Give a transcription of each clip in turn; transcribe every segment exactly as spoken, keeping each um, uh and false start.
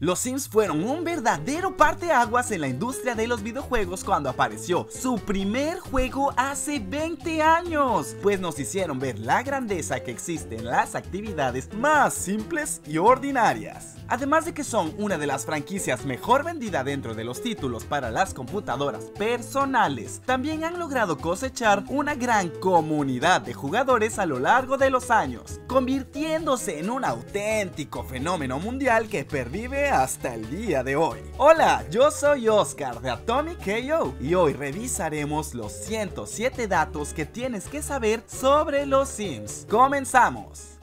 Los Sims fueron un verdadero parteaguas en la industria de los videojuegos cuando apareció su primer juego hace veinte años, pues nos hicieron ver la grandeza que existe en las actividades más simples y ordinarias. Además de que son una de las franquicias mejor vendida dentro de los títulos para las computadoras personales, también han logrado cosechar una gran comunidad de jugadores a lo largo de los años, convirtiéndose en un auténtico fenómeno mundial que pervive hasta el día de hoy. Hola, yo soy Óscar de AtomiK punto co y hoy revisaremos los ciento siete datos que tienes que saber sobre los Sims. ¡Comenzamos!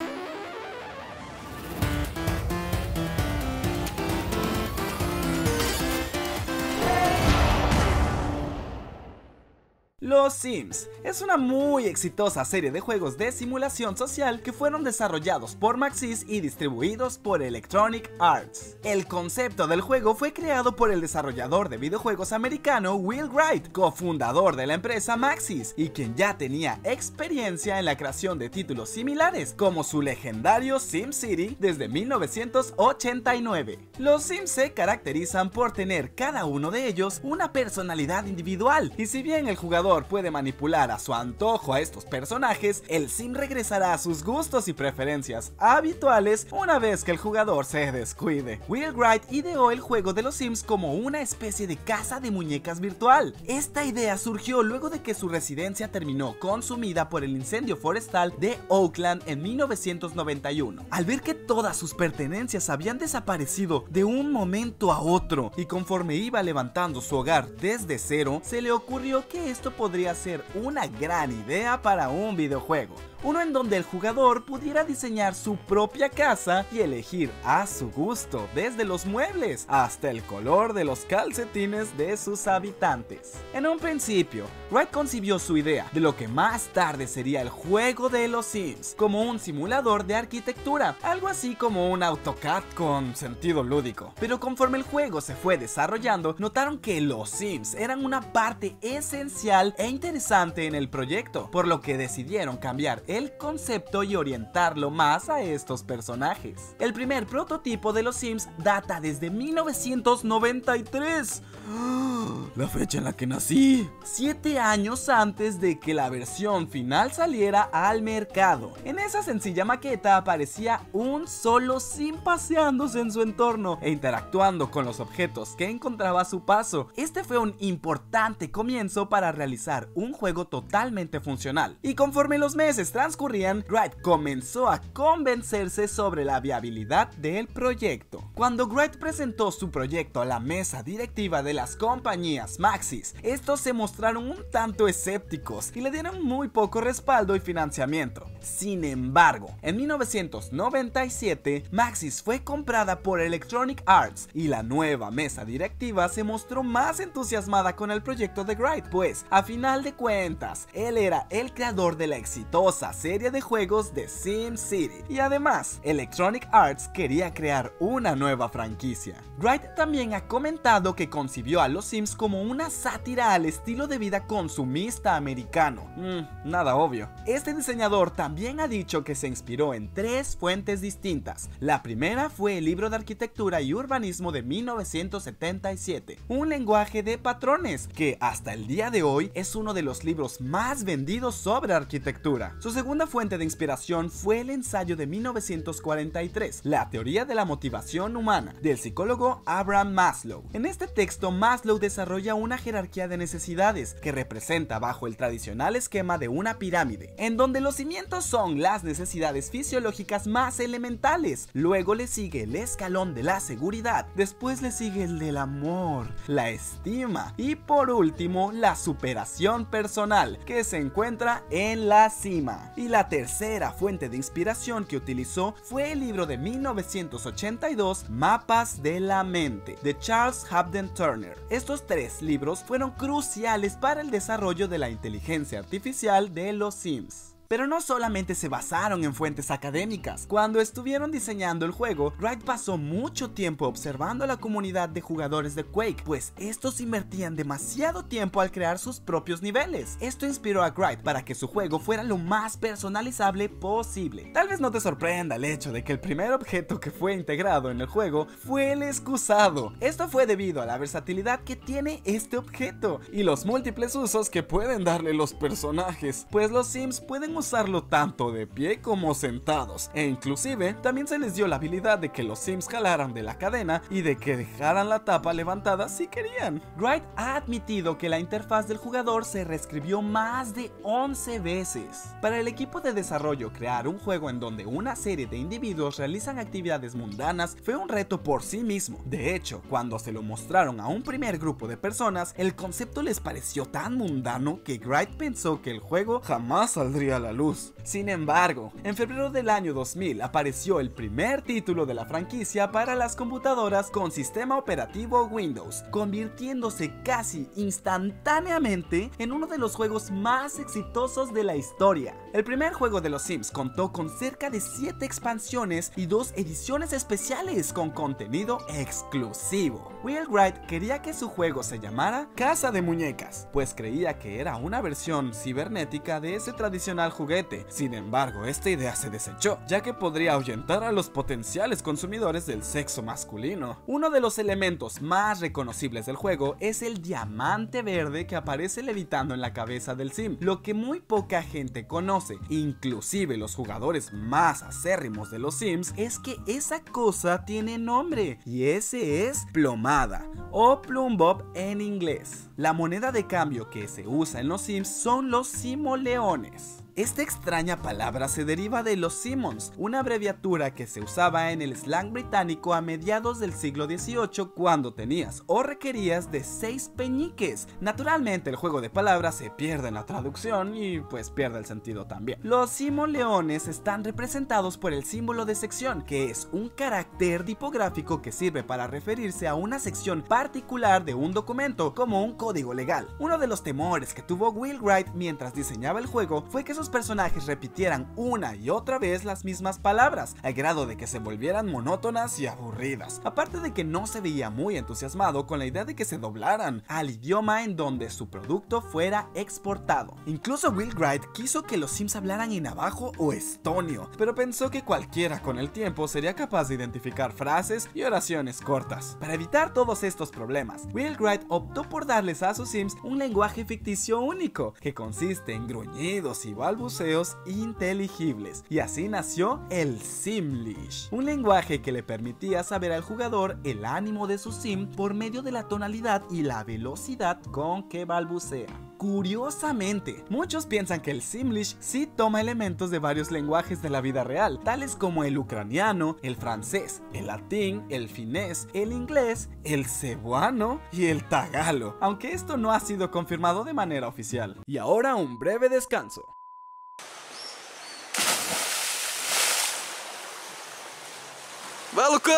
Los Sims es una muy exitosa serie de juegos de simulación social que fueron desarrollados por Maxis y distribuidos por Electronic Arts. El concepto del juego fue creado por el desarrollador de videojuegos americano Will Wright, cofundador de la empresa Maxis, y quien ya tenía experiencia en la creación de títulos similares como su legendario Sim City desde mil novecientos ochenta y nueve. Los Sims se caracterizan por tener cada uno de ellos una personalidad individual, y si bien el jugador puede manipular a su antojo a estos personajes, el Sim regresará a sus gustos y preferencias habituales una vez que el jugador se descuide. Will Wright ideó el juego de los Sims como una especie de casa de muñecas virtual. Esta idea surgió luego de que su residencia terminó consumida por el incendio forestal de Oakland en mil novecientos noventa y uno. Al ver que todas sus pertenencias habían desaparecido de un momento a otro y conforme iba levantando su hogar desde cero, se le ocurrió que esto podría ser una gran idea para un videojuego, uno en donde el jugador pudiera diseñar su propia casa y elegir a su gusto desde los muebles hasta el color de los calcetines de sus habitantes. En un principio, Wright concibió su idea de lo que más tarde sería el juego de los Sims como un simulador de arquitectura, algo así como un AutoCAD con sentido lúdico. Pero conforme el juego se fue desarrollando, notaron que los Sims eran una parte esencial e interesante en el proyecto, por lo que decidieron cambiar el concepto y orientarlo más a estos personajes. El primer prototipo de los Sims data desde mil novecientos noventa y tres, la fecha en la que nací, siete años antes de que la versión final saliera al mercado. En esa sencilla maqueta aparecía un solo Sim paseándose en su entorno e interactuando con los objetos que encontraba a su paso. Este fue un importante comienzo para realizar un juego totalmente funcional, y conforme los meses transcurrían transcurrían, Wright comenzó a convencerse sobre la viabilidad del proyecto. Cuando Wright presentó su proyecto a la mesa directiva de las compañías Maxis, estos se mostraron un tanto escépticos y le dieron muy poco respaldo y financiamiento. Sin embargo, en mil novecientos noventa y siete, Maxis fue comprada por Electronic Arts y la nueva mesa directiva se mostró más entusiasmada con el proyecto de Wright, pues a final de cuentas, él era el creador de la exitosa serie de juegos de Sim City, y además Electronic Arts quería crear una nueva franquicia. Wright también ha comentado que concibió a los Sims como una sátira al estilo de vida consumista americano. Mm, nada obvio. Este diseñador también ha dicho que se inspiró en tres fuentes distintas. La primera fue el libro de arquitectura y urbanismo de mil novecientos setenta y siete, un lenguaje de patrones, que hasta el día de hoy es uno de los libros más vendidos sobre arquitectura. Su segunda fuente de inspiración fue el ensayo de mil novecientos cuarenta y tres, La teoría de la motivación humana, del psicólogo Abraham Maslow. En este texto, Maslow desarrolla una jerarquía de necesidades que representa bajo el tradicional esquema de una pirámide, en donde los cimientos son las necesidades fisiológicas más elementales. Luego le sigue el escalón de la seguridad, después le sigue el del amor, la estima y por último la superación personal, que se encuentra en la cima. Y la tercera fuente de inspiración que utilizó fue el libro de mil novecientos ochenta y dos, Mapas de la mente, de Charles Hampden Turner. Estos tres libros fueron cruciales para el desarrollo de la inteligencia artificial de los Sims. Pero no solamente se basaron en fuentes académicas. Cuando estuvieron diseñando el juego, Wright pasó mucho tiempo observando a la comunidad de jugadores de Quake, pues estos invertían demasiado tiempo al crear sus propios niveles. Esto inspiró a Wright para que su juego fuera lo más personalizable posible. Tal vez no te sorprenda el hecho de que el primer objeto que fue integrado en el juego fue el excusado. Esto fue debido a la versatilidad que tiene este objeto y los múltiples usos que pueden darle los personajes, pues los Sims pueden usarlo tanto de pie como sentados, e inclusive también se les dio la habilidad de que los Sims jalaran de la cadena y de que dejaran la tapa levantada si querían. Wright ha admitido que la interfaz del jugador se reescribió más de once veces. Para el equipo de desarrollo, crear un juego en donde una serie de individuos realizan actividades mundanas fue un reto por sí mismo. De hecho, cuando se lo mostraron a un primer grupo de personas, el concepto les pareció tan mundano que Wright pensó que el juego jamás saldría a la luz. Sin embargo, en febrero del año dos mil apareció el primer título de la franquicia para las computadoras con sistema operativo Windows, convirtiéndose casi instantáneamente en uno de los juegos más exitosos de la historia. El primer juego de los Sims contó con cerca de siete expansiones y dos ediciones especiales con contenido exclusivo. Will Wright quería que su juego se llamara Casa de Muñecas, pues creía que era una versión cibernética de ese tradicional juguete. Sin embargo, esta idea se desechó, ya que podría ahuyentar a los potenciales consumidores del sexo masculino. Uno de los elementos más reconocibles del juego es el diamante verde que aparece levitando en la cabeza del Sim, lo que muy poca gente conoce, inclusive los jugadores más acérrimos de los Sims, es que esa cosa tiene nombre, y ese es plomada, o plumbob en inglés. La moneda de cambio que se usa en los Sims son los simoleones. Esta extraña palabra se deriva de los Simmons, una abreviatura que se usaba en el slang británico a mediados del siglo dieciocho cuando tenías o requerías de seis peñiques. Naturalmente el juego de palabras se pierde en la traducción y pues pierde el sentido también. Los simoleones están representados por el símbolo de sección, que es un carácter tipográfico que sirve para referirse a una sección particular de un documento, como un código legal. Uno de los temores que tuvo Will Wright mientras diseñaba el juego fue que sus personajes repitieran una y otra vez las mismas palabras, al grado de que se volvieran monótonas y aburridas, aparte de que no se veía muy entusiasmado con la idea de que se doblaran al idioma en donde su producto fuera exportado. Incluso Will Wright quiso que los Sims hablaran en navajo o estonio, pero pensó que cualquiera con el tiempo sería capaz de identificar frases y oraciones cortas. Para evitar todos estos problemas, Will Wright optó por darles a sus Sims un lenguaje ficticio único, que consiste en gruñidos y balbuceos inteligibles, y así nació el Simlish, un lenguaje que le permitía saber al jugador el ánimo de su Sim por medio de la tonalidad y la velocidad con que balbucea. Curiosamente, muchos piensan que el Simlish sí toma elementos de varios lenguajes de la vida real, tales como el ucraniano, el francés, el latín, el finés, el inglés, el cebuano y el tagalo, aunque esto no ha sido confirmado de manera oficial. Y ahora un breve descanso. ¡Malucão!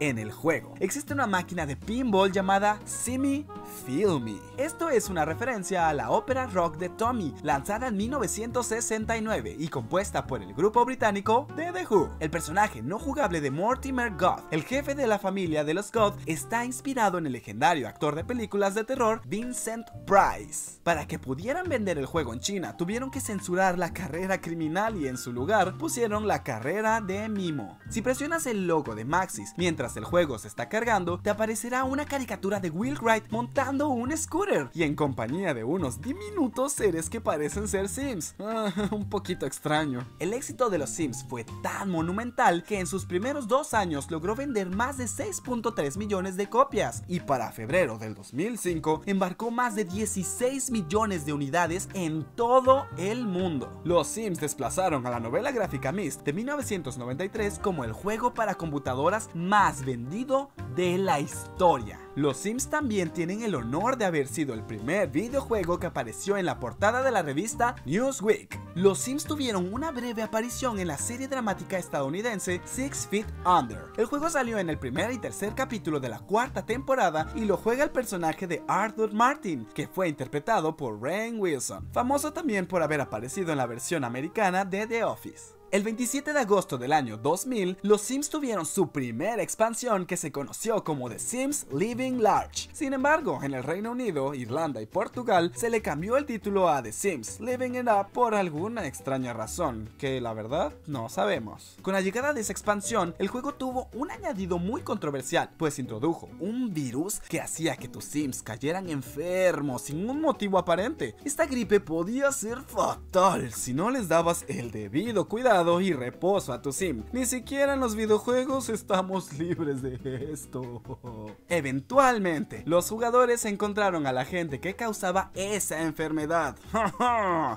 En el juego existe una máquina de pinball llamada Simmy Filmy. Esto es una referencia a la ópera rock de Tommy, lanzada en mil novecientos sesenta y nueve y compuesta por el grupo británico de The Who. El personaje no jugable de Mortimer Goth, el jefe de la familia de los Goth, está inspirado en el legendario actor de películas de terror Vincent Price. Para que pudieran vender el juego en China, tuvieron que censurar la carrera criminal y en su lugar pusieron la carrera de mimo. Si presionas el logo de Maxis mientras el juego se está cargando, te aparecerá una caricatura de Will Wright montando un scooter y en compañía de unos diminutos seres que parecen ser Sims. Ah, un poquito extraño. El éxito de los Sims fue tan monumental que en sus primeros dos años logró vender más de seis punto tres millones de copias, y para febrero del dos mil cinco embarcó más de dieciséis millones de unidades en todo el mundo. Los Sims desplazaron a la novela gráfica Myst de mil novecientos noventa y tres como el juego para computadoras más vendido de la historia. Los Sims también tienen el honor de haber sido el primer videojuego que apareció en la portada de la revista Newsweek. Los Sims tuvieron una breve aparición en la serie dramática estadounidense Six Feet Under. El juego salió en el primer y tercer capítulo de la cuarta temporada y lo juega el personaje de Arthur Martin, que fue interpretado por Rain Wilson, famoso también por haber aparecido en la versión americana de The Office. El veintisiete de agosto del año dos mil, los Sims tuvieron su primera expansión que se conoció como The Sims Living Large. Sin embargo, en el Reino Unido, Irlanda y Portugal se le cambió el título a The Sims Living It Up por alguna extraña razón, que la verdad no sabemos. Con la llegada de esa expansión, el juego tuvo un añadido muy controversial, pues introdujo un virus que hacía que tus Sims cayeran enfermos sin un motivo aparente. Esta gripe podía ser fatal si no les dabas el debido cuidado y reposo a tu sim. Ni siquiera en los videojuegos estamos libres de esto. Eventualmente, los jugadores encontraron a la gente que causaba esa enfermedad.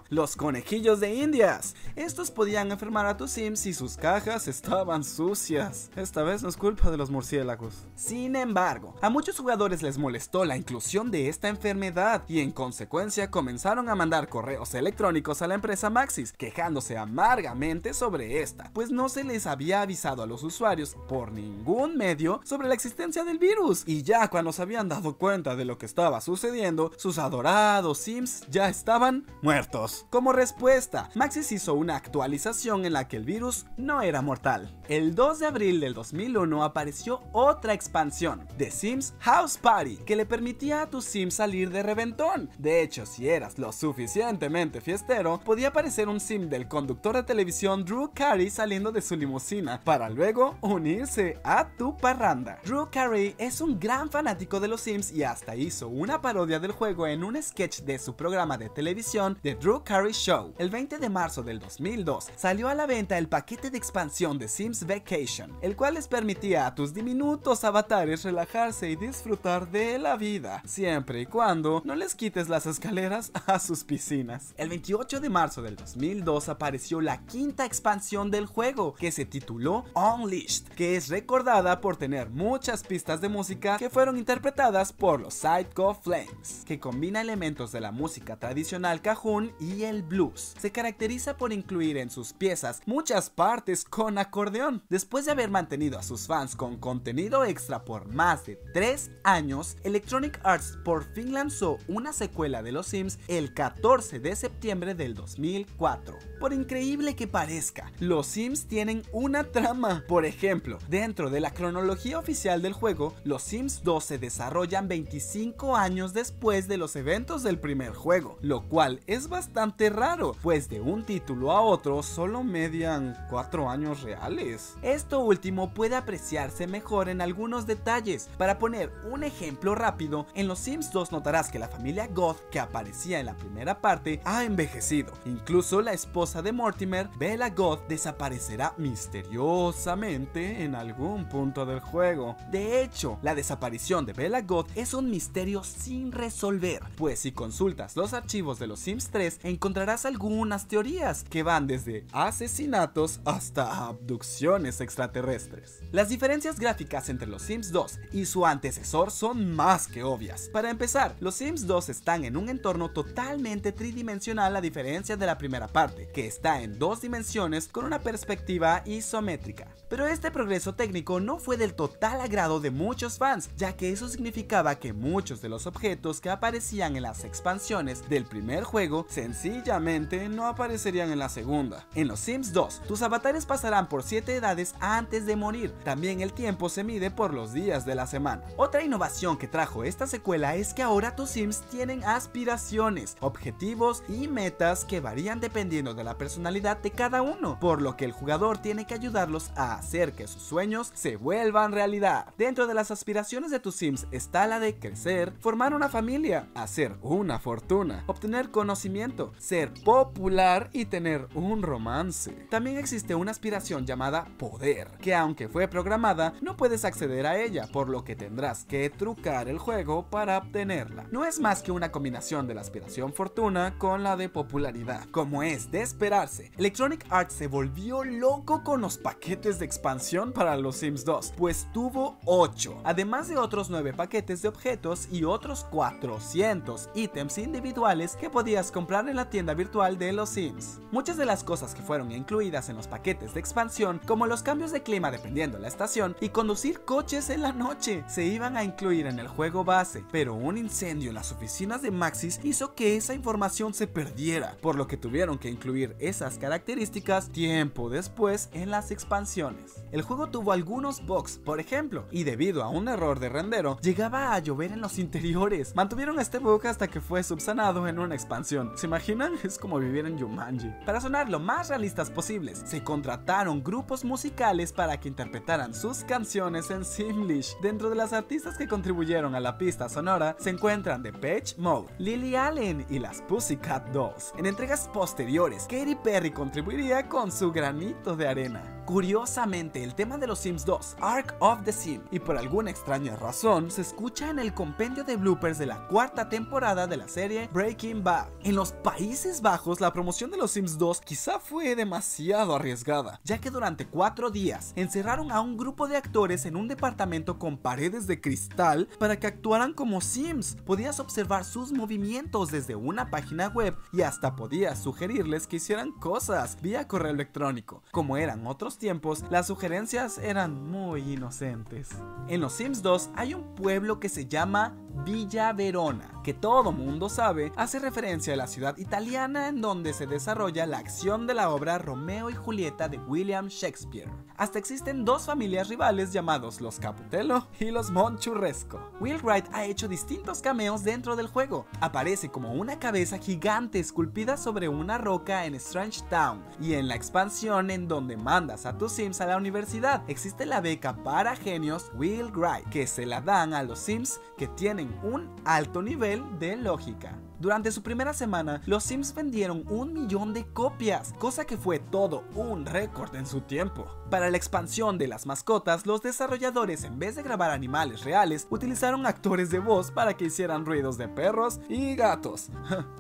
Los conejillos de indias. Estos podían enfermar a tus sims si sus cajas estaban sucias. Esta vez no es culpa de los murciélagos. Sin embargo, a muchos jugadores les molestó la inclusión de esta enfermedad y en consecuencia comenzaron a mandar correos electrónicos a la empresa Maxis, quejándose amargamente sobre esta, pues no se les había avisado a los usuarios por ningún medio sobre la existencia del virus, y ya cuando se habían dado cuenta de lo que estaba sucediendo, sus adorados Sims ya estaban muertos. Como respuesta, Maxis hizo una actualización en la que el virus no era mortal. El dos de abril del dos mil uno apareció otra expansión, The Sims House Party, que le permitía a tus Sims salir de reventón. De hecho, si eras lo suficientemente fiestero, podía aparecer un Sim del conductor de televisión Drew Carey saliendo de su limusina para luego unirse a tu parranda. Drew Carey es un gran fanático de los Sims y hasta hizo una parodia del juego en un sketch de su programa de televisión The Drew Carey Show. El veinte de marzo del dos mil dos salió a la venta el paquete de expansión de Sims Vacation, el cual les permitía a tus diminutos avatares relajarse y disfrutar de la vida, siempre y cuando no les quites las escaleras a sus piscinas. El veintiocho de marzo del dos mil dos apareció la quinta expansión del juego, que se tituló Unleashed, que es recordada por tener muchas pistas de música que fueron interpretadas por los Zydeco Flames, que combina elementos de la música tradicional cajún y el blues. Se caracteriza por incluir en sus piezas muchas partes con acordeón. Después de haber mantenido a sus fans con contenido extra por más de tres años, Electronic Arts por fin lanzó una secuela de los Sims el catorce de septiembre del dos mil cuatro. Por increíble que parezca, los Sims tienen una trama. Por ejemplo, dentro de la cronología oficial del juego, los Sims dos se desarrollan veinticinco años después de los eventos del primer juego, lo cual es bastante raro, pues de un título a otro solo median cuatro años reales. Esto último puede apreciarse mejor en algunos detalles. Para poner un ejemplo rápido, en los Sims dos notarás que la familia Goth que aparecía en la primera parte ha envejecido. Incluso la esposa de Mortimer, Bella Goth, desaparecerá misteriosamente en algún punto del juego. De hecho, la desaparición de Bella Goth es un misterio sin resolver, pues si consultas los archivos de los Sims tres encontrarás algunas teorías que van desde asesinatos hasta abducciones extraterrestres. Las diferencias gráficas entre los Sims dos y su antecesor son más que obvias. Para empezar, los Sims dos están en un entorno totalmente tridimensional a diferencia de la primera parte, que está en dos dimensiones con una perspectiva isométrica. Pero este progreso técnico no fue del total agrado de muchos fans, ya que eso significaba que muchos de los objetos que aparecían en las expansiones del primer juego sencillamente no aparecerían en la segunda. En los Sims dos, tus avatares pasarán por siete edades antes de morir. También el tiempo se mide por los días de la semana. Otra innovación que trajo esta secuela es que ahora tus Sims tienen aspiraciones, objetivos y metas que varían dependiendo de la personalidad de cada uno, por lo que el jugador tiene que ayudarlos a hacer que sus sueños se vuelvan realidad. Dentro de las aspiraciones de tus Sims está la de crecer, formar una familia, hacer una fortuna, obtener conocimiento, ser popular y tener un romance. También existe una aspiración llamada poder, que aunque fue programada, no puedes acceder a ella, por lo que tendrás que trucar el juego para obtenerla. No es más que una combinación de la aspiración fortuna con la de popularidad. Como es de esperarse, Electronic Arts se volvió loco con los paquetes de expansión para los Sims dos, pues tuvo ocho, además de otros nueve paquetes de objetos y otros cuatrocientos ítems individuales que podías comprar en la tienda virtual de los Sims. Muchas de las cosas que fueron incluidas en los paquetes de expansión, como los cambios de clima dependiendo de la estación y conducir coches en la noche, se iban a incluir en el juego base, pero un incendio en las oficinas de Maxis hizo que esa información se perdiera, por lo que tuvieron que incluir esas características tiempo después en las expansiones. El juego tuvo algunos bugs, por ejemplo, y debido a un error de rendero, llegaba a llover en los interiores. Mantuvieron este bug hasta que fue subsanado en una expansión. ¿Se imaginan? Es como vivir en Jumanji. Para sonar lo más realistas posibles, se contrataron grupos musicales para que interpretaran sus canciones en Simlish. Dentro de las artistas que contribuyeron a la pista sonora se encuentran The Beach Mob, Lily Allen y las Pussycat Dolls. En entregas posteriores, Katy Perry contribuiría con su granito de arena. Curiosamente, el tema de los Sims dos, Arc of the Sim, y por alguna extraña razón, se escucha en el compendio de bloopers de la cuarta temporada de la serie Breaking Bad. En los Países Bajos, la promoción de los Sims dos quizá fue demasiado arriesgada, ya que durante cuatro días encerraron a un grupo de actores en un departamento con paredes de cristal para que actuaran como Sims. Podías observar sus movimientos desde una página web y hasta podías sugerirles que hicieran cosas vía correo electrónico. Como eran otros tiempos, las sugerencias eran muy inocentes. En los Sims dos hay un pueblo que se llama Villa Verona, que todo mundo sabe, hace referencia a la ciudad italiana en donde se desarrolla la acción de la obra Romeo y Julieta de William Shakespeare. Hasta existen dos familias rivales llamados los Caputello y los Monchurresco. Will Wright ha hecho distintos cameos dentro del juego. Aparece como una cabeza gigante esculpida sobre una roca en Strange Town y en la expansión en donde mandas a tus Sims a la universidad. Existe la beca para genios Will Wright, que se la dan a los Sims que tienen un alto nivel de lógica. Durante su primera semana, los Sims vendieron un millón de copias, cosa que fue todo un récord en su tiempo. Para la expansión de las mascotas, los desarrolladores, en vez de grabar animales reales, utilizaron actores de voz para que hicieran ruidos de perros y gatos.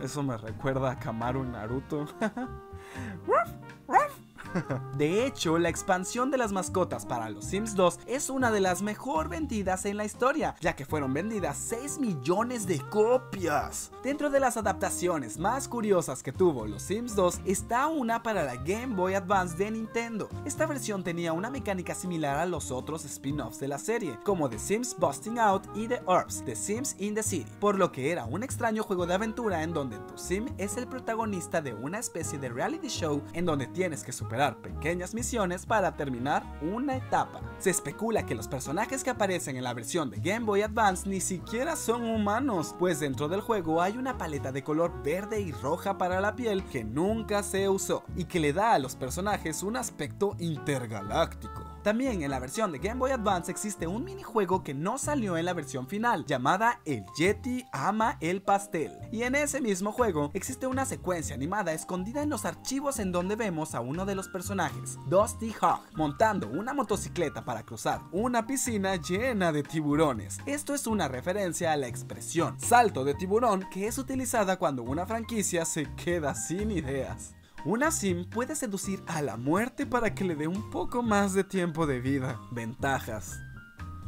Eso me recuerda a Kamaru en Naruto. De hecho, la expansión de las mascotas para los Sims dos es una de las mejor vendidas en la historia, ya que fueron vendidas seis millones de copias. Dentro de las adaptaciones más curiosas que tuvo los Sims dos está una para la Game Boy Advance de Nintendo. Esta versión tenía una mecánica similar a los otros spin-offs de la serie, como The Sims Busting Out y The Orbs, The Sims in the City, por lo que era un extraño juego de aventura en donde tu Sim es el protagonista de una especie de reality show en donde tienes que superar pequeñas misiones para terminar una etapa. Se especula que los personajes que aparecen en la versión de Game Boy Advance ni siquiera son humanos, pues dentro del juego hay una paleta de color verde y roja para la piel que nunca se usó y que le da a los personajes un aspecto intergaláctico. También en la versión de Game Boy Advance existe un minijuego que no salió en la versión final, llamada El Yeti Ama el Pastel. Y en ese mismo juego existe una secuencia animada escondida en los archivos en donde vemos a uno de los personajes, Dusty Hogg, montando una motocicleta para cruzar una piscina llena de tiburones. Esto es una referencia a la expresión salto de tiburón que es utilizada cuando una franquicia se queda sin ideas. Una Sim puede seducir a la muerte para que le dé un poco más de tiempo de vida. Ventajas.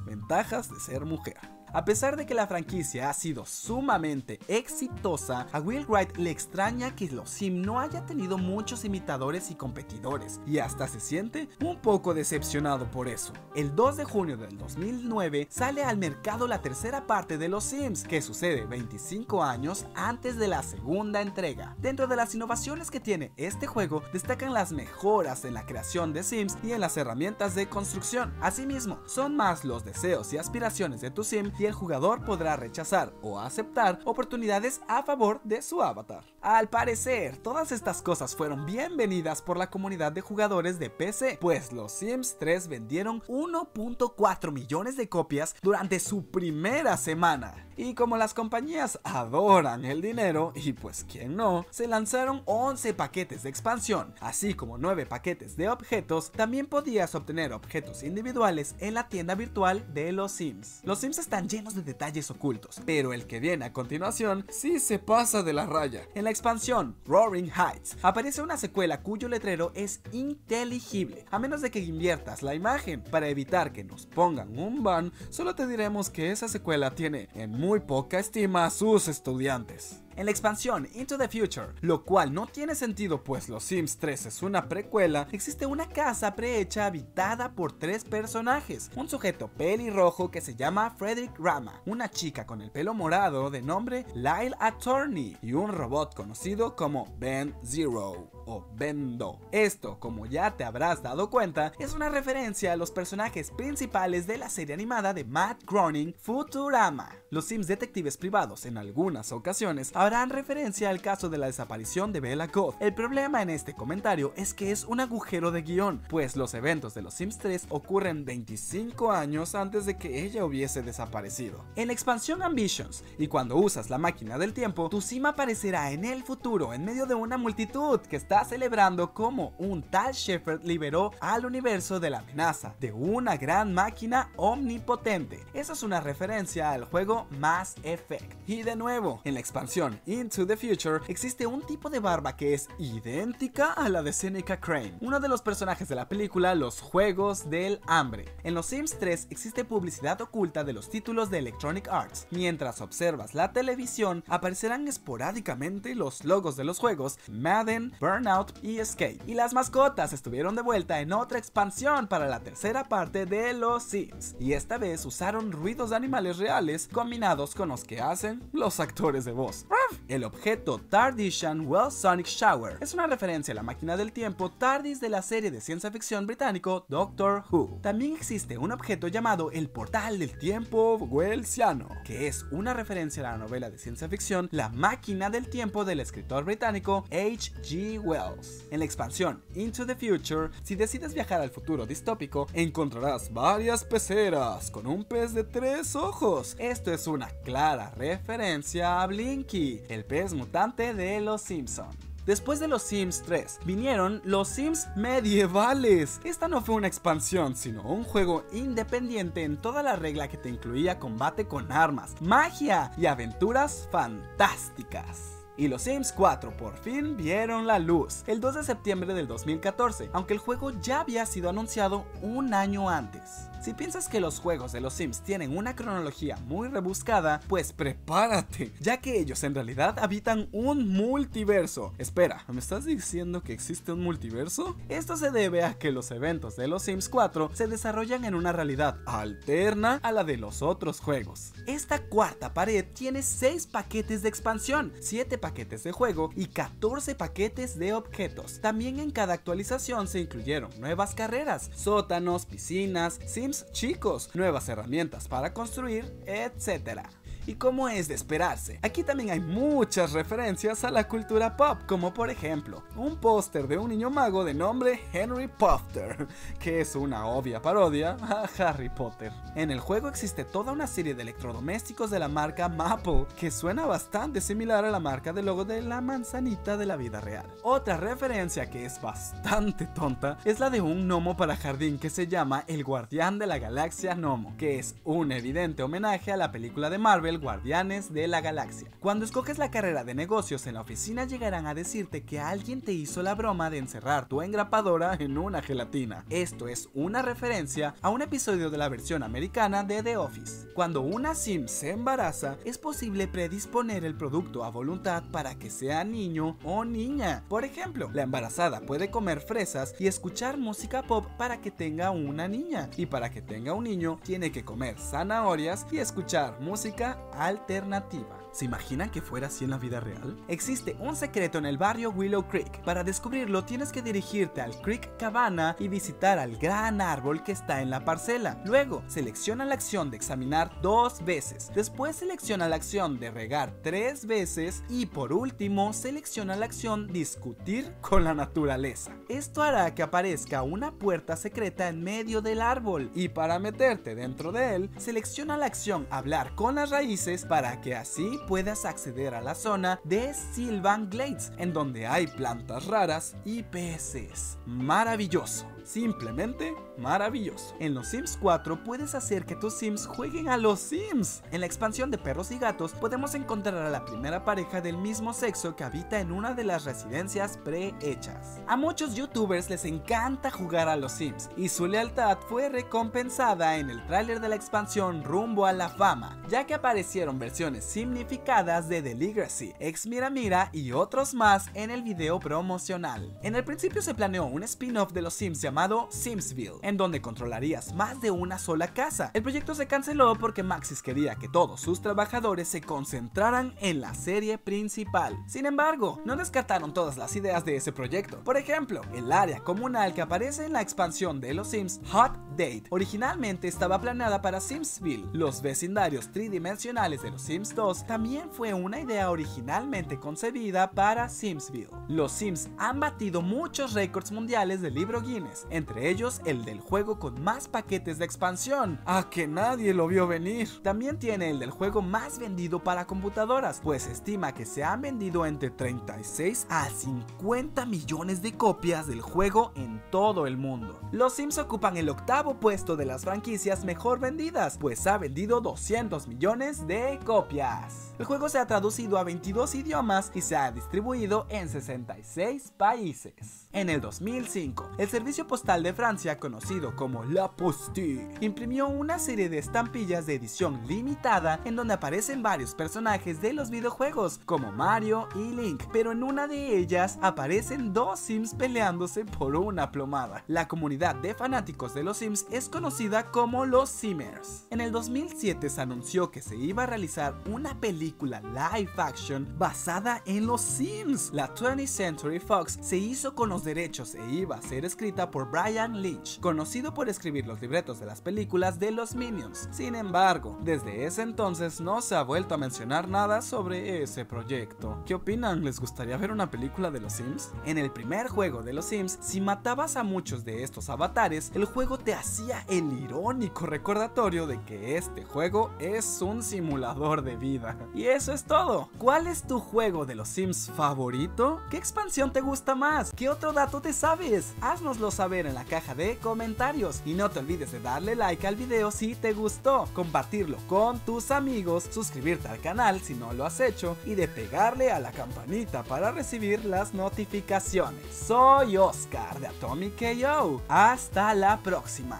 Ventajas de ser mujer. A pesar de que la franquicia ha sido sumamente exitosa, a Will Wright le extraña que los Sims no haya tenido muchos imitadores y competidores, y hasta se siente un poco decepcionado por eso. El dos de junio del dos mil nueve sale al mercado la tercera parte de los Sims, que sucede veinticinco años antes de la segunda entrega. Dentro de las innovaciones que tiene este juego, destacan las mejoras en la creación de Sims y en las herramientas de construcción. Asimismo, son más los deseos y aspiraciones de tu Sim y el jugador podrá rechazar o aceptar oportunidades a favor de su avatar. Al parecer, todas estas cosas fueron bienvenidas por la comunidad de jugadores de P C, pues los Sims tres vendieron uno punto cuatro millones de copias durante su primera semana. Y como las compañías adoran el dinero, y pues quién no, se lanzaron once paquetes de expansión, así como nueve paquetes de objetos. También podías obtener objetos individuales en la tienda virtual de los Sims. Los Sims están están llenos de detalles ocultos, pero el que viene a continuación sí se pasa de la raya. En la expansión Roaring Heights aparece una secuela cuyo letrero es inteligible, a menos de que inviertas la imagen. Para evitar que nos pongan un ban, solo te diremos que esa secuela tiene en muy poca estima a sus estudiantes. En la expansión Into the Future, lo cual no tiene sentido pues Los Sims tres es una precuela, existe una casa prehecha habitada por tres personajes: un sujeto pelirrojo que se llama Frederick Rama, una chica con el pelo morado de nombre Lyle Attorney y un robot conocido como Ben Zero o Bendo. Esto, como ya te habrás dado cuenta, es una referencia a los personajes principales de la serie animada de Matt Groening, Futurama. Los Sims detectives privados en algunas ocasiones harán referencia al caso de la desaparición de Bella Goth. El problema en este comentario es que es un agujero de guión, pues los eventos de los Sims tres ocurren veinticinco años antes de que ella hubiese desaparecido. En la expansión Ambitions, y cuando usas la máquina del tiempo, tu Sim aparecerá en el futuro en medio de una multitud que está celebrando cómo un tal Shepard liberó al universo de la amenaza de una gran máquina omnipotente. Esa es una referencia al juego Mass Effect. Y de nuevo, en la expansión Into the Future existe un tipo de barba que es idéntica a la de Seneca Crane, uno de los personajes de la película Los Juegos del Hambre. En los Sims tres existe publicidad oculta de los títulos de Electronic Arts. Mientras observas la televisión, aparecerán esporádicamente los logos de los juegos Madden, Burnout y Escape. Y las mascotas estuvieron de vuelta en otra expansión para la tercera parte de los Sims, y esta vez usaron ruidos de animales reales combinados con los que hacen los actores de voz. El objeto Tardishan Well Sonic Shower es una referencia a la máquina del tiempo TARDIS de la serie de ciencia ficción británico Doctor Who. También existe un objeto llamado el Portal del Tiempo Wellsiano, que es una referencia a la novela de ciencia ficción La Máquina del Tiempo del escritor británico H G Wells. En la expansión Into the Future, si decides viajar al futuro distópico, encontrarás varias peceras con un pez de tres ojos. Esto es una clara referencia a Blinky, el pez mutante de los Simpsons. Después de los Sims tres, vinieron los Sims medievales. Esta no fue una expansión, sino un juego independiente en toda la regla que te incluía combate con armas, magia y aventuras fantásticas. Y los Sims cuatro por fin vieron la luz el dos de septiembre del dos mil catorce, aunque el juego ya había sido anunciado un año antes. Si piensas que los juegos de los Sims tienen una cronología muy rebuscada, pues prepárate, ya que ellos en realidad habitan un multiverso. Espera, ¿me estás diciendo que existe un multiverso? Esto se debe a que los eventos de los Sims cuatro se desarrollan en una realidad alterna a la de los otros juegos. Esta cuarta pared tiene seis paquetes de expansión, siete paquetes paquetes de juego y catorce paquetes de objetos. También en cada actualización se incluyeron nuevas carreras, sótanos, piscinas, Sims chicos, nuevas herramientas para construir, etcétera. Y como es de esperarse, aquí también hay muchas referencias a la cultura pop, como por ejemplo, un póster de un niño mago de nombre Henry Potter, que es una obvia parodia a Harry Potter. En el juego existe toda una serie de electrodomésticos de la marca Maple, que suena bastante similar a la marca del logo de la manzanita de la vida real. Otra referencia que es bastante tonta es la de un gnomo para jardín que se llama El Guardián de la Galaxia Gnomo, que es un evidente homenaje a la película de Marvel Guardianes de la Galaxia. Cuando escoges la carrera de negocios en la oficina, llegarán a decirte que alguien te hizo la broma de encerrar tu engrapadora en una gelatina. Esto es una referencia a un episodio de la versión americana de The Office. Cuando una Sim se embaraza, es posible predisponer el producto a voluntad para que sea niño o niña. Por ejemplo, la embarazada puede comer fresas y escuchar música pop para que tenga una niña, y para que tenga un niño tiene que comer zanahorias y escuchar música alternativa. ¿Se imaginan que fuera así en la vida real? Existe un secreto en el barrio Willow Creek. Para descubrirlo tienes que dirigirte al Creek Cabana y visitar al gran árbol que está en la parcela. Luego, selecciona la acción de examinar dos veces. Después selecciona la acción de regar tres veces. Y por último, selecciona la acción discutir con la naturaleza. Esto hará que aparezca una puerta secreta en medio del árbol. Y para meterte dentro de él, selecciona la acción hablar con las raíces para que así puedas acceder a la zona de Sylvan Glades, en donde hay plantas raras y peces. ¡Maravilloso! simplemente maravilloso. En los Sims cuatro puedes hacer que tus Sims jueguen a los Sims. En la expansión de perros y gatos podemos encontrar a la primera pareja del mismo sexo que habita en una de las residencias prehechas. A muchos youtubers les encanta jugar a los Sims y su lealtad fue recompensada en el tráiler de la expansión Rumbo a la Fama, ya que aparecieron versiones simplificadas de The Legacy, Ex Mira Mira y otros más en el video promocional. En el principio se planeó un spin-off de los Sims llamado Simsville, en donde controlarías más de una sola casa. El proyecto se canceló porque Maxis quería que todos sus trabajadores se concentraran en la serie principal. Sin embargo, no descartaron todas las ideas de ese proyecto. Por ejemplo, el área comunal que aparece en la expansión de los Sims Hot Date originalmente estaba planeada para Simsville. Los vecindarios tridimensionales de los Sims dos también fue una idea originalmente concebida para Simsville. Los Sims han batido muchos récords mundiales del libro Guinness, entre ellos el del juego con más paquetes de expansión. ¡Ah, que nadie lo vio venir! También tiene el del juego más vendido para computadoras, pues se estima que se han vendido entre treinta y seis a cincuenta millones de copias del juego en todo el mundo. Los Sims ocupan el octavo puesto de las franquicias mejor vendidas, pues ha vendido doscientos millones de copias. El juego se ha traducido a veintidós idiomas y se ha distribuido en sesenta y seis países. En el dos mil cinco, el servicio postal de Francia, conocido como La Poste, imprimió una serie de estampillas de edición limitada en donde aparecen varios personajes de los videojuegos como Mario y Link, pero en una de ellas aparecen dos Sims peleándose por una plomada. La comunidad de fanáticos de los Sims es conocida como los Simmers. En el dos mil siete se anunció que se iba a realizar una película live action basada en los Sims. La twentieth Century Fox se hizo con los derechos e iba a ser escrita por Brian Lynch, conocido por escribir los libretos de las películas de los Minions. Sin embargo, desde ese entonces no se ha vuelto a mencionar nada sobre ese proyecto. ¿Qué opinan? ¿Les gustaría ver una película de los Sims? En el primer juego de los Sims, si matabas a muchos de estos avatares, el juego te hacía el irónico recordatorio de que este juego es un simulador de vida. Y eso es todo. ¿Cuál es tu juego de los Sims favorito? ¿Qué expansión te gusta más? ¿Qué otro dato te sabes? Háznoslo saber en la caja de comentarios y no te olvides de darle like al video si te gustó, compartirlo con tus amigos, suscribirte al canal si no lo has hecho y de pegarle a la campanita para recibir las notificaciones. Soy Óscar de AtomiK punto co. Hasta la próxima.